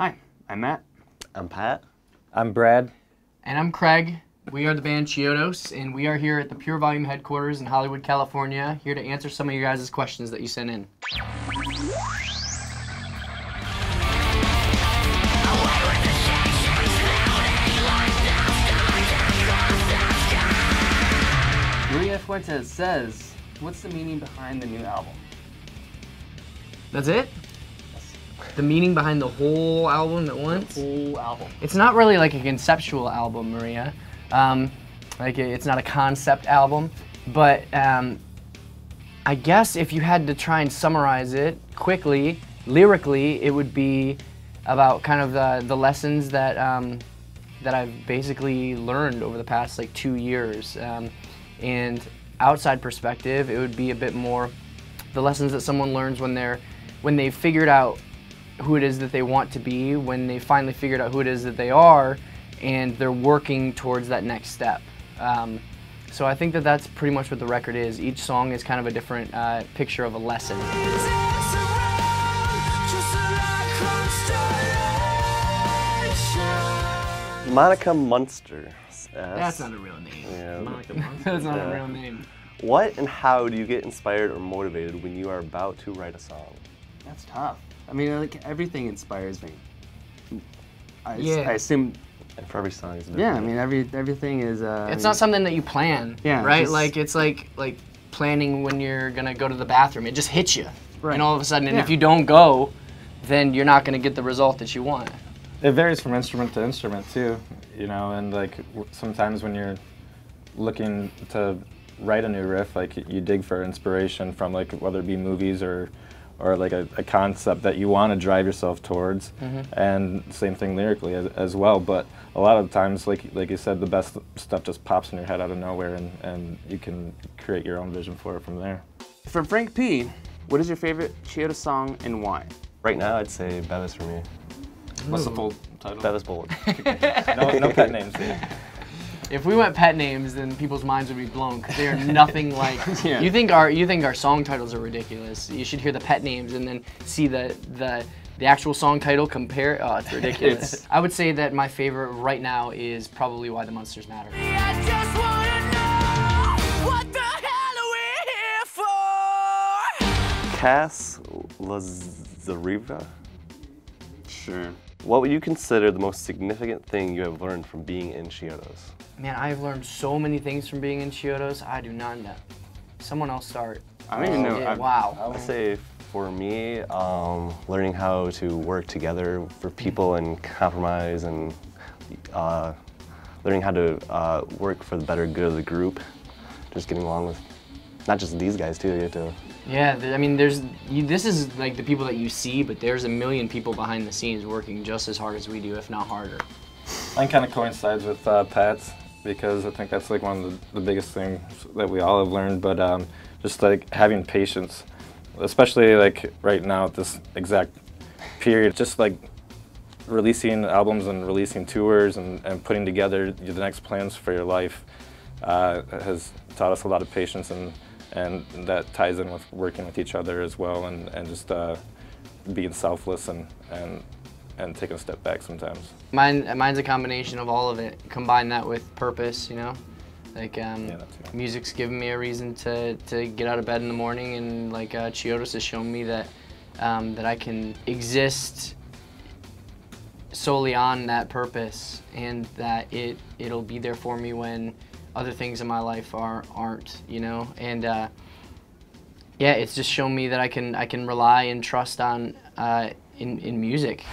Hi, I'm Matt. I'm Pat. I'm Brad. And I'm Craig. We are the band Chiodos, and we are here at the Pure Volume headquarters in Hollywood, California, here to answer some of you guys' questions that you sent in. Maria Fuentes says, what's the meaning behind the new album? That's it? The meaning behind the whole album at once? The whole album. It's not really like a conceptual album, Maria. It's not a concept album, but I guess if you had to try and summarize it quickly, lyrically, it would be about kind of the lessons that, that I've basically learned over the past like 2 years. And outside perspective, it would be a bit more the lessons that someone learns when they've figured out who it is that they want to be, when they finally figured out who it is that they are, and they're working towards that next step. So I think that that's pretty much what the record is. Each song is kind of a different picture of a lesson. Monica Munster. That's not a real name. Yeah. Monica Munster. That's not a real name. What and how do you get inspired or motivated when you are about to write a song? That's tough. I mean, like, everything inspires me. I assume. For every song, isn't it? Yeah, I mean, everything is. It's not something that you plan, yeah, right? Just, like it's like planning when you're gonna go to the bathroom. It just hits you, right? And all of a sudden, and if you don't go, then you're not gonna get the result that you want. It varies from instrument to instrument too, you know. And like sometimes when you're looking to write a new riff, like you dig for inspiration from like whether it be movies or like a concept that you want to drive yourself towards, and same thing lyrically as well. But a lot of times, like you said, the best stuff just pops in your head out of nowhere, and you can create your own vision for it from there. From Frank P., what is your favorite Chiodos song and why? Right now, I'd say Behvis for me. What's the full title? Behvis Bullock. no pet names. Either. If we went pet names, then people's minds would be blown because they are nothing like. Yeah. You think our song titles are ridiculous. You should hear the pet names and then see the actual song title compare. Oh, it's ridiculous. I would say that my favorite right now is probably Why the Monsters Matter. I just wanna know what the hell are we here for? Cass Lazareva. Sure. What would you consider the most significant thing you have learned from being in Chiodos? Man, I've learned so many things from being in Chiodos, I do not know. Someone else start. I don't even know. Wow. I would say for me, learning how to work together for people and compromise and learning how to work for the better good of the group. Just getting along with, not just these guys too, you have to. Yeah, I mean, this is like the people that you see, but there's a million people behind the scenes working just as hard as we do, if not harder. Mine kind of coincides with Pat's, because I think that's like one of the biggest things that we all have learned, but just like having patience, especially like right now at this exact period, just like releasing albums and releasing tours and putting together the next plans for your life has taught us a lot of patience, and that ties in with working with each other as well, and just being selfless and taking a step back sometimes. Mine's a combination of all of it. Combine that with purpose, you know? Like, music's given me a reason to get out of bed in the morning, and like Chiodos has shown me that, that I can exist solely on that purpose, and that it'll be there for me when other things in my life aren't, you know? And yeah, it's just shown me that I can rely and trust on in music.